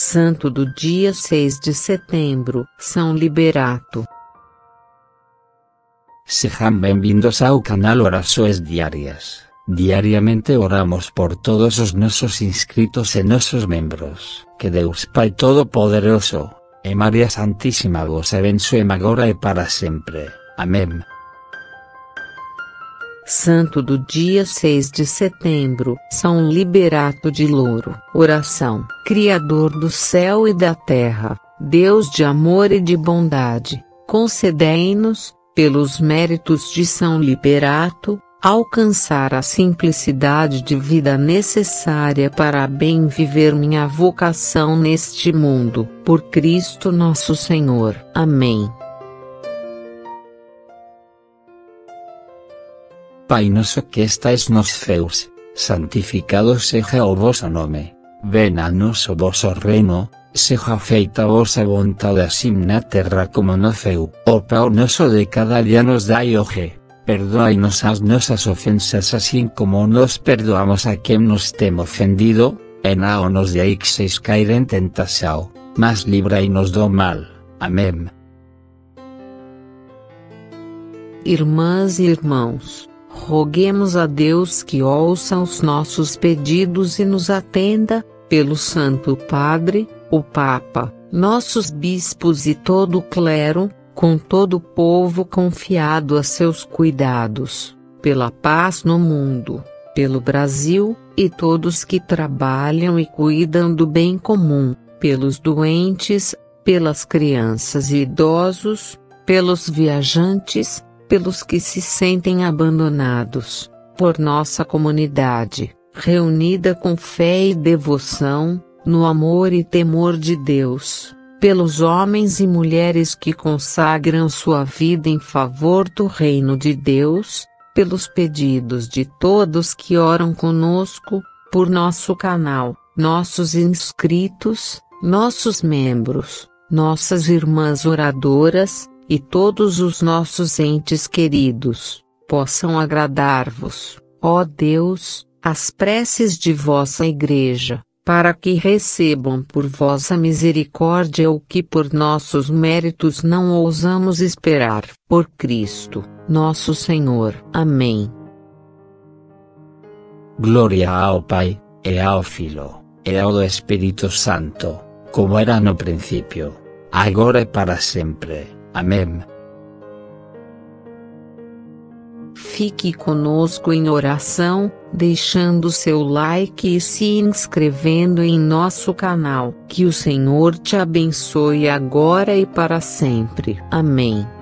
Santo do dia 6 de setembro, São Liberato. Sejam bem-vindos ao canal Orações Diárias. Diariamente oramos por todos os nossos inscritos e nossos membros. Que Deus Pai Todo-Poderoso, e Maria Santíssima vos abençoe agora e para sempre. Amém. Santo do dia 6 de setembro, São Liberato de Louro. Oração. Criador do céu e da terra, Deus de amor e de bondade, concedei-nos, pelos méritos de São Liberato, alcançar a simplicidade de vida necessária para bem viver minha vocação neste mundo, por Cristo nosso Senhor. Amém. Pai nosso que estais nos céus, santificado seja o vosso nome. Venha a nós o vosso reino, seja feita a vossa vontade assim na terra como no céu. O pão nosso de cada dia nos dai hoje. Perdoai-nos as nossas ofensas assim como nos perdoamos a quem nos tem ofendido, e não nos deixeis cair en tentação, mas livrai-nos do mal. Amém. Irmãs e irmãos, roguemos a Deus que ouça os nossos pedidos e nos atenda, pelo Santo Padre, o Papa, nossos bispos e todo o clero, com todo o povo confiado a seus cuidados, pela paz no mundo, pelo Brasil, e todos que trabalham e cuidam do bem comum, pelos doentes, pelas crianças e idosos, pelos viajantes, pelos que se sentem abandonados, por nossa comunidade, reunida com fé e devoção, no amor e temor de Deus, pelos homens e mulheres que consagram sua vida em favor do reino de Deus, pelos pedidos de todos que oram conosco, por nosso canal, nossos inscritos, nossos membros, nossas irmãs oradoras, e todos os nossos entes queridos, possam agradar-vos, ó Deus, as preces de vossa Igreja, para que recebam por vossa misericórdia o que por nossos méritos não ousamos esperar. Por Cristo, nosso Senhor. Amém. Glória ao Pai, e ao Filho, e ao Espírito Santo, como era no princípio, agora e para sempre. Amém. Fique conosco em oração, deixando seu like e se inscrevendo em nosso canal. Que o Senhor te abençoe agora e para sempre. Amém.